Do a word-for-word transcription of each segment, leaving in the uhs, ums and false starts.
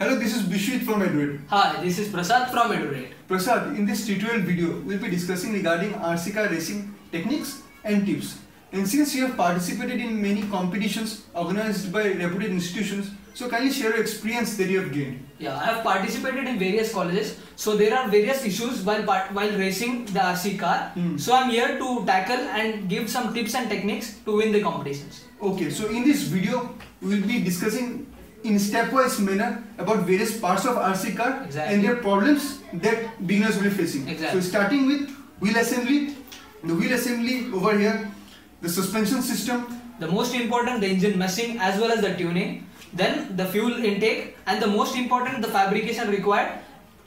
Hello, this is Bishwit from EduRade. Hi, this is Prasad from EduRade. Prasad, in this tutorial video, we will be discussing regarding R C car racing techniques and tips. And since you have participated in many competitions organized by reputed institutions, so kindly share your experience that you have gained. Yeah, I have participated in various colleges. So there are various issues while while racing the R C car. Hmm. So I'm here to tackle and give some tips and techniques to win the competitions. Okay, so in this video, we will be discussing in stepwise manner about various parts of R C car exactly. and their problems that beginners will be facing. Exactly. So starting with wheel assembly, the wheel assembly over here, the suspension system, the most important the engine meshing as well as the tuning, then the fuel intake, and the most important the fabrication required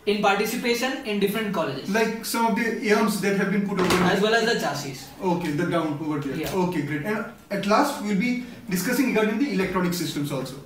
in participation in different colleges, like some of the A-arms that have been put over here, as well as the chassis. Okay, the down over here. Yeah. Okay, great. And at last we will be discussing regarding the electronic systems also.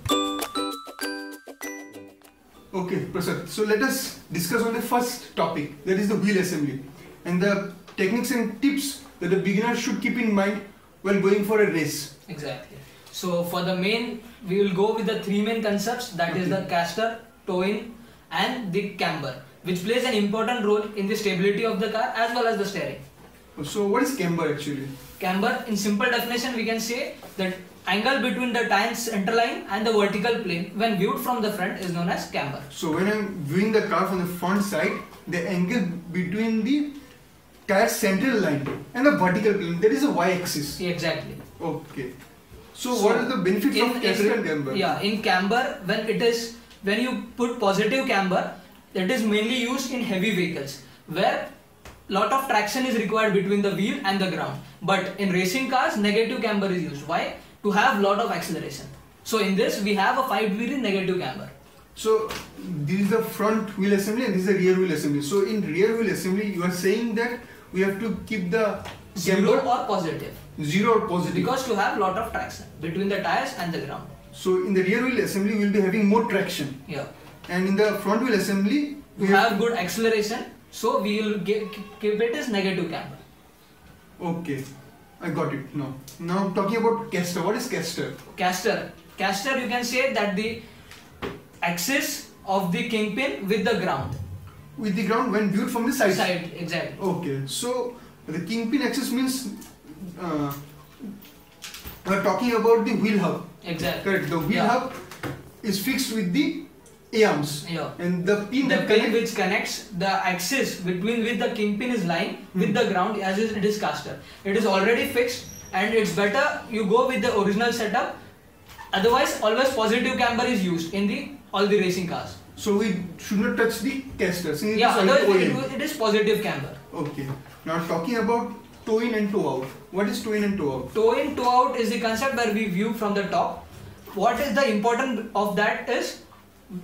Okay, Prasad, so let us discuss on the first topic, that is the wheel assembly, and the techniques and tips that the beginner should keep in mind while going for a race. Exactly. So for the main, we will go with the three main concepts, that okay. is the caster, toe-in and the camber, which plays an important role in the stability of the car as well as the steering. So what is camber actually? Camber, in simple definition, we can say that angle between the time's center line and the vertical plane when viewed from the front is known as camber. So when I'm viewing the car from the front side, the angle between the tire's central line and the vertical plane, that is a y-axis. Exactly. Okay. So, so what are the benefits in, of caster and camber? Yeah, in camber, when it is when you put positive camber, that is mainly used in heavy vehicles where lot of traction is required between the wheel and the ground. But in racing cars, negative camber is used. Why? To have lot of acceleration. So in this, we have a five degree negative camber. So this is the front wheel assembly and this is the rear wheel assembly. So in rear wheel assembly, you are saying that we have to keep the zero or positive. Zero or positive. Because to have lot of traction between the tires and the ground. So in the rear wheel assembly, we will be having more traction. Yeah. And in the front wheel assembly, we, we have, have good acceleration. So we will give, give it as negative camber. Okay, I got it now. Now talking about caster, what is caster? Caster, caster you can say that the axis of the kingpin with the ground. With the ground when viewed from the side? Side, exactly. Okay, so the kingpin axis means uh, we are talking about the wheel hub. Exactly. Correct, the wheel yeah. hub is fixed with the A-arms yeah. and the pin, the that pin connect which connects the axis between which the kingpin is lying hmm. with the ground as it is caster. It is already fixed and it's better you go with the original setup, otherwise always positive camber is used in the all the racing cars. So we should not touch the caster. Yeah, otherwise it, it is positive camber. Okay, now talking about toe in and toe out. What is toe in and toe out? Toe in, toe out is the concept where we view from the top. What is the importance of that is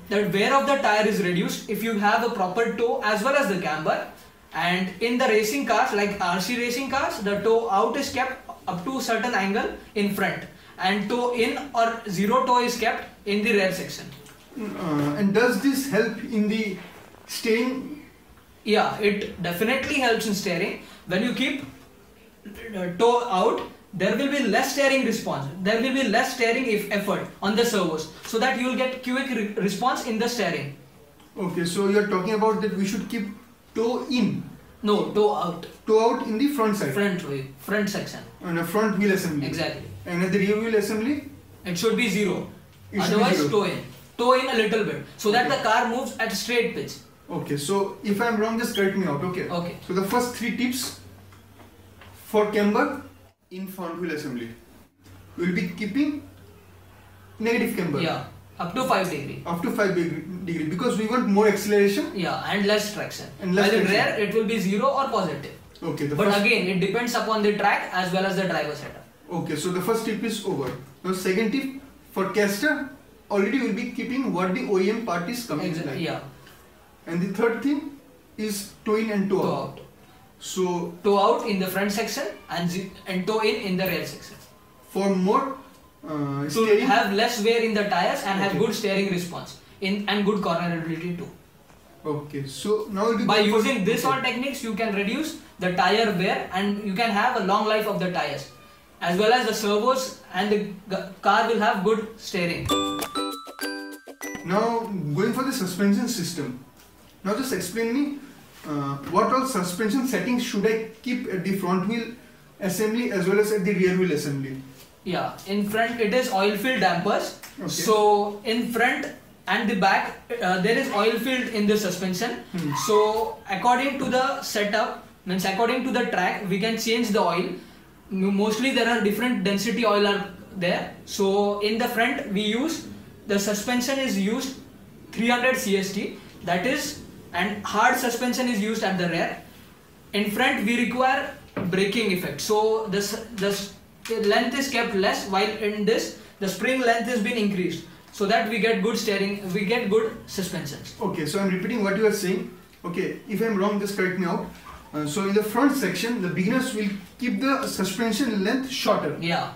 that wear of the tire is reduced if you have a proper toe as well as the camber, and in the racing cars like R C racing cars, the toe out is kept up to a certain angle in front and toe in or zero toe is kept in the rear section. Uh, and does this help in the steering? Yeah, it definitely helps in steering. When you keep toe out, there will be less steering response, there will be less steering if effort on the servos, so that you will get quick re response in the steering. Okay, so you are talking about that we should keep toe in? No, toe out. Toe out in the front side? Front wheel, front section. And a front wheel assembly? Exactly. And at the rear wheel assembly? It should be zero, it otherwise be zero. Toe in. Toe in a little bit, so okay. that the car moves at straight pitch. Okay, so if I am wrong, just correct me out, okay? Okay. So the first three tips for camber in front wheel assembly, we will be keeping negative camber. Yeah, up to five degree. Up to five degree because we want more acceleration. Yeah, and less traction. And less traction. While in rear, it will be zero or positive. Okay. The but first again, it depends upon the track as well as the driver setup. Okay, so the first tip is over. Now second tip for caster, already we will be keeping what the O E M part is coming. Exactly. Like. Yeah. And the third thing is toe in and toe, toe out. out. So toe out in the front section and, and toe in in the rear section. For more uh, steering? To have less wear in the tires and okay. have good steering response in and good cornerability too. Okay, so now by using this all techniques you can reduce the tire wear and you can have a long life of the tires as well as the servos, and the car will have good steering. Now going for the suspension system. Now just explain me uh, what all suspension settings should I keep at the front wheel assembly as well as at the rear wheel assembly? Yeah, in front it is oil filled dampers. Okay. So in front and the back uh, there is oil filled in the suspension. Hmm. So according to the setup, means according to the track, we can change the oil. Mostly there are different density oil are there. So in the front we use, the suspension is used three hundred C S T, that is, and hard suspension is used at the rear. In front we require braking effect, so this this length is kept less, while in this the spring length has been increased so that we get good steering, we get good suspensions. Okay, so I'm repeating what you are saying. Okay, if I'm wrong just correct me out. Uh, so in the front section the beginners will keep the suspension length shorter. Yeah.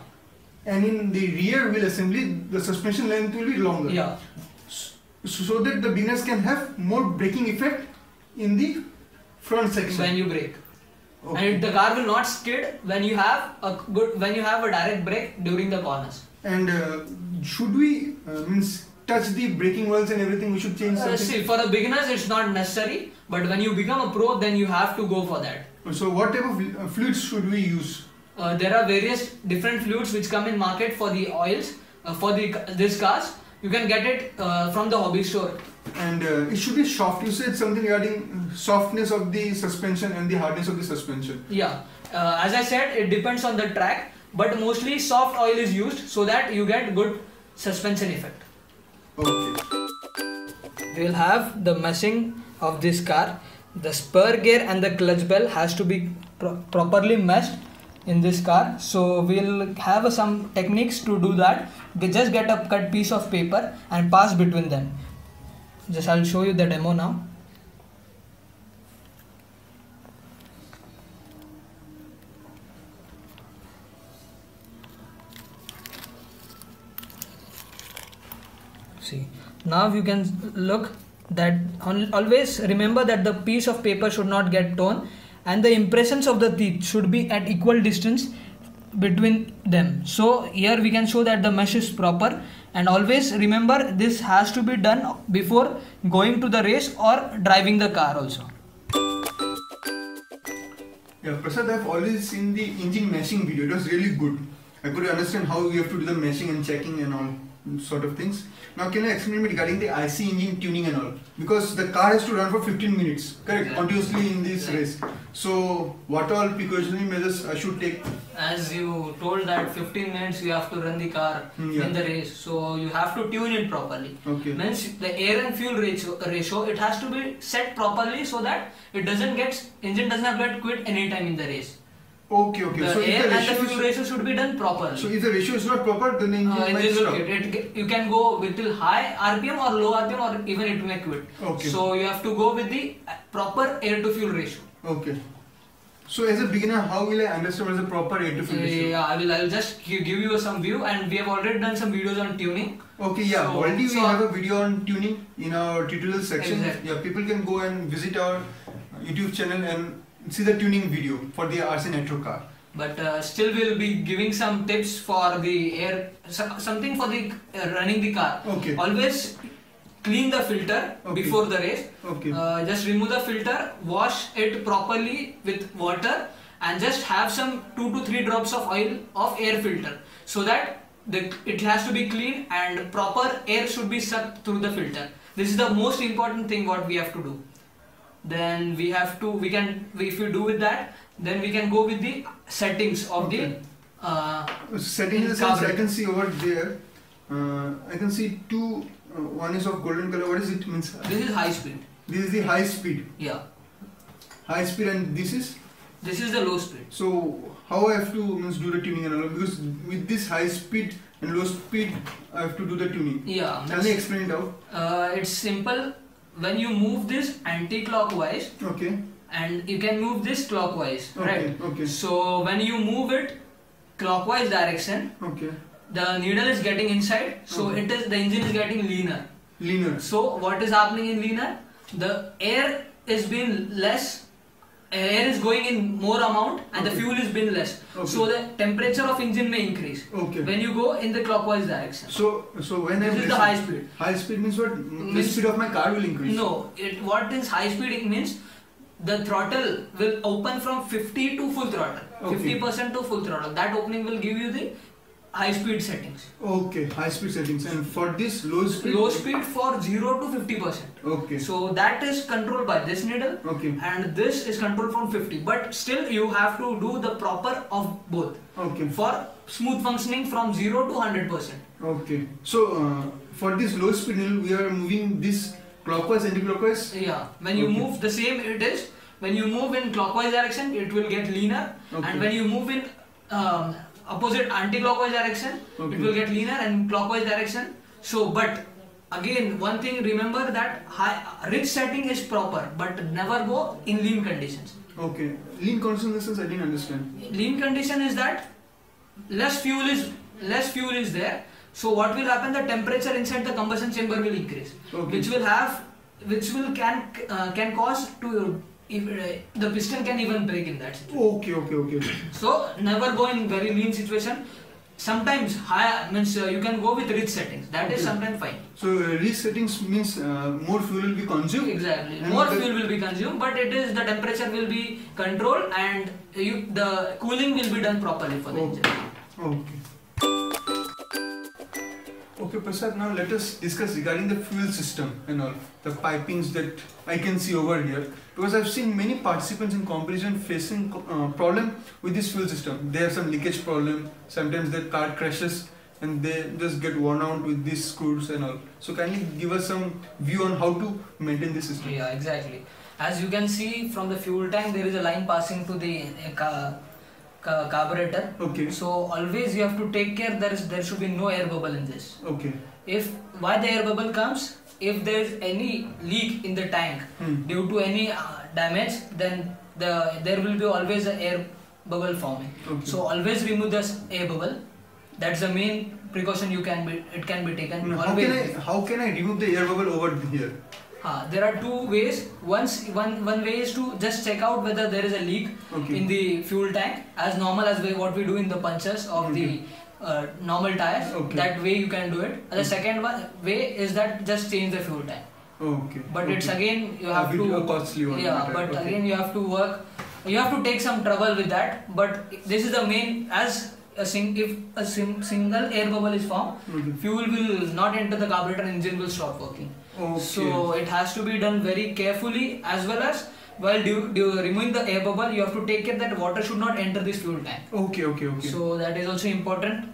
And in the rear wheel assembly the suspension length will be longer. Yeah. So that the beginners can have more braking effect in the front section when you brake. Okay. And the car will not skid when you have a good when you have a direct brake during the corners. And uh, should we uh, means touch the braking valves and everything? We should change something. Uh, see, for the beginners it's not necessary, but when you become a pro then you have to go for that. So what type of fluids should we use? Uh, there are various different fluids which come in market for the oils uh, for the this cars. You can get it uh, from the hobby store. And uh, it should be soft. You said something regarding softness of the suspension and the hardness of the suspension. Yeah, uh, as I said, it depends on the track, but mostly soft oil is used so that you get good suspension effect. Okay. We'll have the meshing of this car. The spur gear and the clutch bell has to be pro properly meshed in this car. So we'll have uh, some techniques to do that. They just get a cut piece of paper and pass between them. Just I'll show you the demo now. See, now you can look that on, always remember that the piece of paper should not get torn and the impressions of the teeth should be at equal distance between them. So here we can show that the mesh is proper, and always remember this has to be done before going to the race or driving the car also. Yeah, Prasad, I've always seen the engine meshing video. It was really good. I could understand how you have to do the meshing and checking and all sort of things. Now can I explain me regarding the I C engine tuning and all? Because the car has to run for fifteen minutes, correct, continuously in this race. So what all precautionary measures I should take? As you told that fifteen minutes you have to run the car, yeah, in the race, so you have to tune it properly. Okay. Means the air and fuel ratio, ratio it has to be set properly so that it doesn't get engine doesn't get quit any time in the race. Okay, okay. The so air the and the fuel ratio should be done properly. So if the ratio is not proper, then engine uh, might stop. It, it, you can go with little high R P M or low R P M, or even it may quit. Okay. So you have to go with the proper air to fuel ratio. Okay. So as a beginner, how will I understand what is the proper air to fuel ratio? Yeah, I will. I will just give you some view, and we have already done some videos on tuning. Okay, yeah. So, already we so have a video on tuning in our tutorial section. Exactly. Yeah, people can go and visit our YouTube channel and see the tuning video for the R C Nitro car. But uh, still we'll be giving some tips for the air, something for the uh, running the car. Okay. Always clean the filter, okay, before the race. Okay. Uh, just remove the filter, wash it properly with water, and just have some two to three drops of oil of air filter so that the, it has to be clean and proper air should be sucked through the filter. This is the most important thing what we have to do. Then we have to, we can, if we do with that, then we can go with the settings of, okay, the uh, settings. I can see over there, uh, I can see two, uh, one is of golden color. What is it means? This is high speed. This is the high speed. Yeah. High speed, and this is? This is the low speed. So how I have to means do the tuning and all, because with this high speed and low speed I have to do the tuning. Yeah. Tell me, explain it out. Uh, it's simple. When you move this anti-clockwise, okay, and you can move this clockwise, okay, right? Okay. So when you move it clockwise direction, okay, the needle is getting inside, so okay, it is the engine is getting leaner. Leaner. So what is happening in leaner? The air is being less air is going in more amount and okay. the fuel is been less. Okay. So the temperature of engine may increase okay. when you go in the clockwise direction. So so when I the high speed. High speed means what? Means the speed of my car will increase. No, it what is high speed? It means the throttle will open from fifty to full throttle. Okay. fifty percent to full throttle. That opening will give you the high speed settings. Okay, high speed settings. And for this low speed? Low speed for zero to fifty percent. Okay. So that is controlled by this needle. Okay. And this is controlled from fifty. But still you have to do the proper of both. Okay. For smooth functioning from zero to one hundred percent. Okay. So uh, for this low speed needle, we are moving this clockwise, anti-clockwise? Yeah. When you okay. move the same it is. When you move in clockwise direction, it will get leaner. Okay. And when you move in um, opposite anti-clockwise direction, okay. it will get leaner, and clockwise direction. So, but again, one thing remember that high, rich setting is proper, but never go in lean conditions. Okay, lean conditions I didn't understand. Lean condition is that less fuel is less fuel is there. So what will happen? The temperature inside the combustion chamber will increase, okay. which will have, which will can uh, can cause to. If, uh, the piston can even break in that situation. Okay, okay, okay. So never go in very lean situation. Sometimes high means uh, you can go with rich settings. That okay. is sometimes fine. So uh, rich settings means uh, more fuel will be consumed. Exactly, and more fuel will be consumed, but it is the temperature will be controlled and you, the cooling will be done properly for the engine. Okay. Okay, Prasad, now let us discuss regarding the fuel system and all, the pipings that I can see over here, because I have seen many participants in competition facing uh, problem with this fuel system. They have some leakage problem, sometimes their car crashes and they just get worn out with these screws and all. So can you give us some view on how to maintain this system? Yeah, exactly. As you can see from the fuel tank, there is a line passing to the uh, car. Uh, carburetor. Okay. So always you have to take care there is there should be no air bubble in this. Okay. If why the air bubble comes? If there is any leak in the tank hmm. due to any uh, damage, then the there will be always an air bubble forming. Okay. So always remove this air bubble. That's the main precaution you can be it can be taken. Now, how can I how can I remove the air bubble over here? Uh, there are two ways. Once, one, one way is to just check out whether there is a leak okay. in the fuel tank, as normal as we, what we do in the punches of okay. the uh, normal tires. Okay. That way you can do it. And the okay. second one, way is that just change the fuel tank. Okay. But okay. it's again you have to costly one. Yeah. But okay. again you have to work. You have to take some trouble with that. But this is the main as. A sing if a sim single air bubble is formed, okay. fuel will not enter the carburetor and engine will stop working. Okay. So it has to be done very carefully, as well as while do, do removing the air bubble, you have to take care that water should not enter this fuel tank. Okay, okay, okay. So that is also important.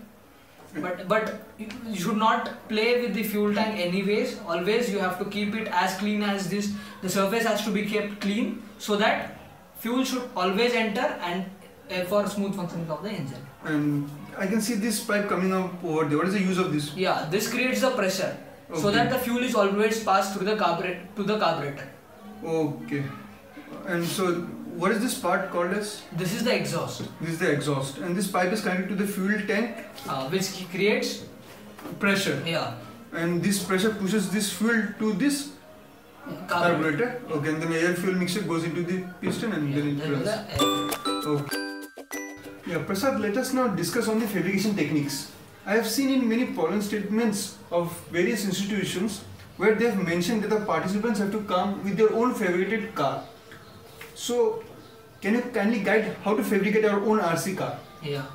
But but you should not play with the fuel tank anyways. Always you have to keep it as clean as this. The surface has to be kept clean so that fuel should always enter and uh, for smooth functioning of the engine. And I can see this pipe coming up over there. What is the use of this? Yeah, this creates the pressure okay. so that the fuel is always passed through the carburetor to the carburetor. Okay. And so what is this part called as? This is the exhaust. This is the exhaust. And this pipe is connected to the fuel tank? Uh, which creates? Pressure. Yeah. And this pressure pushes this fuel to this? Carburetor. carburetor. Okay, and then the air fuel mixture goes into the piston and yeah, then it runs. The okay. Yeah, Prasad, let us now discuss on the fabrication techniques. I have seen in many problem statements of various institutions where they have mentioned that the participants have to come with their own fabricated car. So, can you kindly guide how to fabricate our own R C car? Yeah,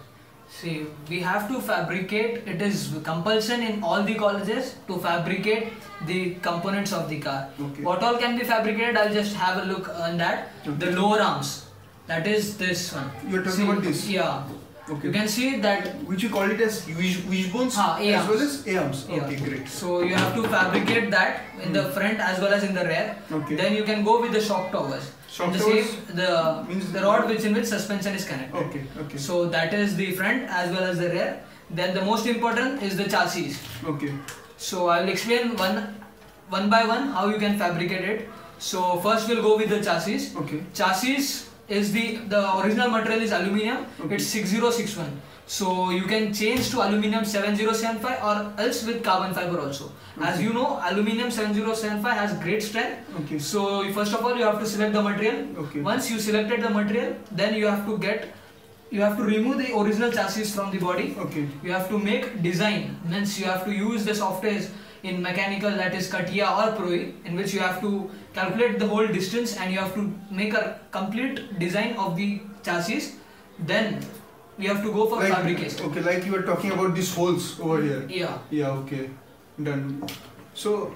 see, we have to fabricate, it is compulsion in all the colleges to fabricate the components of the car. Okay. What all can be fabricated, I'll just have a look on that. Okay. The lower arms. That is this one. You are talking see, about this? Yeah. Okay. You can see that. Which you call it as wishbones ah, as well as A-arms. Yeah. Okay, great. So you have to fabricate that in mm. the front as well as in the rear. Okay. Then you can go with the shock towers. Shock the towers? Same, the, means the rod which in which suspension is connected. Okay, okay. So that is the front as well as the rear. Then the most important is the chassis. Okay. So I will explain one, one by one how you can fabricate it. So first we will go with the chassis. Okay. Chassis is the the original material is aluminium. Okay. It's six zero six one. So you can change to aluminium seven zero seven five or else with carbon fiber also. Okay. As you know, aluminium seven zero seven five has great strength. Okay. So first of all, you have to select the material. Okay. Once you selected the material, then you have to get, you have to remove the original chassis from the body. Okay. You have to make design. Means you have to use the software in mechanical, that is CATIA or Pro-E, in which you have to calculate the whole distance and you have to make a complete design of the chassis. Then we have to go for like, fabrication. Okay, like you were talking about these holes over here. Yeah. Yeah, okay. Done. So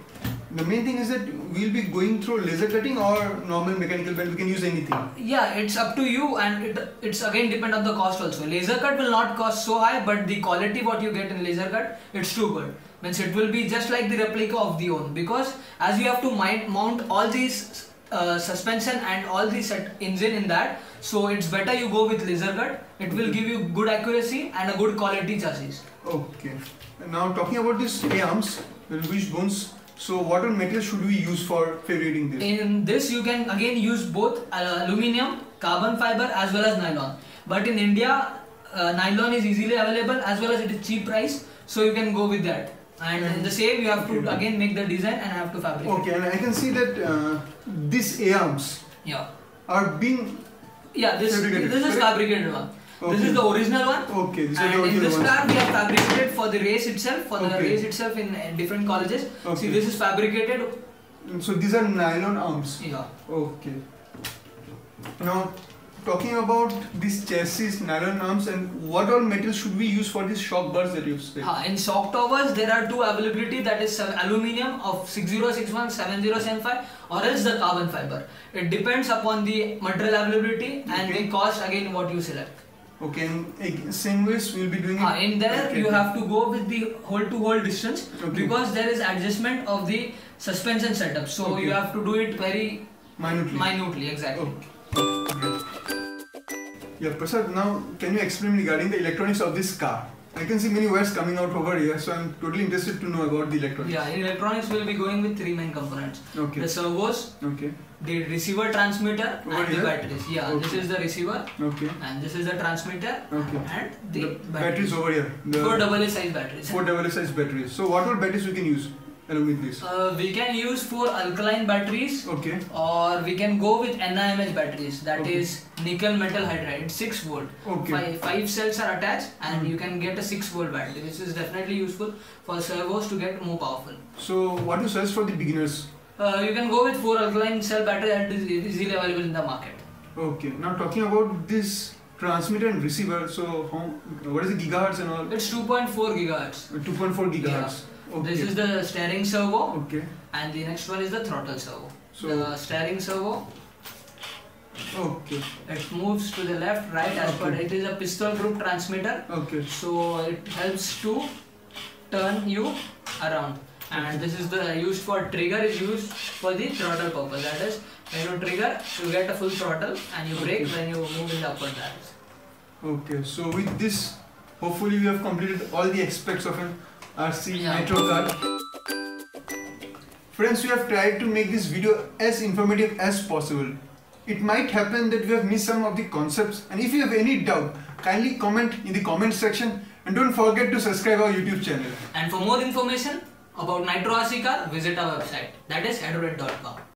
the main thing is that we'll be going through laser cutting or normal mechanical bend. We can use anything. Yeah, it's up to you, and it it's again depend on the cost also. Laser cut will not cost so high, but the quality what you get in laser cut, it's too good. Means it will be just like the replica of the own, because as you have to mount all these uh, suspension and all the set engine in that, so it's better you go with laser cut. It will give you good accuracy and a good quality chassis. Okay. Now talking about this A-arms, which bones. So what material should we use for fabricating this? In this you can again use both aluminium, carbon fiber as well as nylon. But in India, uh, nylon is easily available as well as it is cheap price. So you can go with that. And in the same you have to again make the design and have to fabricate. Okay, and I can see that uh, these A-arms yeah. are being Yeah, this, this is fabricated one. Okay. This is the original one. Okay. This and is the original in this part we have fabricated for the race itself, for okay. the race itself in different colleges. Okay. See, this is fabricated. So these are nylon arms. Yeah. Okay. Now, talking about this chassis, nylon arms, and what all materials should we use for these shock bars that you've said? In shock towers, there are two availability, that is aluminium of six zero six one, seven zero seven five, or else the carbon fiber. It depends upon the material availability and okay. the cost again what you select. Okay, and same ways we'll be doing it. Ah, in there okay. you have to go with the hole to hole distance okay. because there is adjustment of the suspension setup. So okay. you have to do it very minutely. Minutely, exactly. Okay. Okay. Yeah, Prasad. Now, can you explain regarding the electronics of this car? I can see many wires coming out over here, so I'm totally interested to know about the electronics. Yeah, in electronics we'll be going with three main components. Okay. The servos. Okay. The receiver transmitter over and here? The batteries. Yeah, okay. This is the receiver. Okay. And this is the transmitter. Okay. And the, the batteries. batteries over here. The four double A size batteries. Four double A size batteries. So what all batteries we can use along with this? Uh, we can use four alkaline batteries. Okay. Or we can go with N I M H batteries. That okay. is nickel metal hydride. It's six volt. Okay. Five, five cells are attached, and mm. you can get a six volt battery, which is definitely useful for servos to get more powerful. So what do you suggest for the beginners? Uh, you can go with four alkaline cell battery that is easily available in the market. Okay. Now talking about this transmitter and receiver, so how, what is the gigahertz and all? It's two point four gigahertz. two point four gigahertz. Yeah. Okay. This is the steering servo. Okay. And the next one is the throttle servo. So the steering servo. Okay. It moves to the left, right as per. Okay. It is a pistol group transmitter. Okay. So it helps to turn you around. And this is the used for trigger is used for the throttle purpose. That is, when you trigger, you get a full throttle, and you brake okay. when you move in the upward direction. Okay, so with this, hopefully we have completed all the aspects of an R C yeah. Nitro car. Friends, we have tried to make this video as informative as possible. It might happen that we have missed some of the concepts, and if you have any doubt, kindly comment in the comment section, and don't forget to subscribe our YouTube channel. And for more information about Nitro R C car, visit our website, that is EduRade dot com.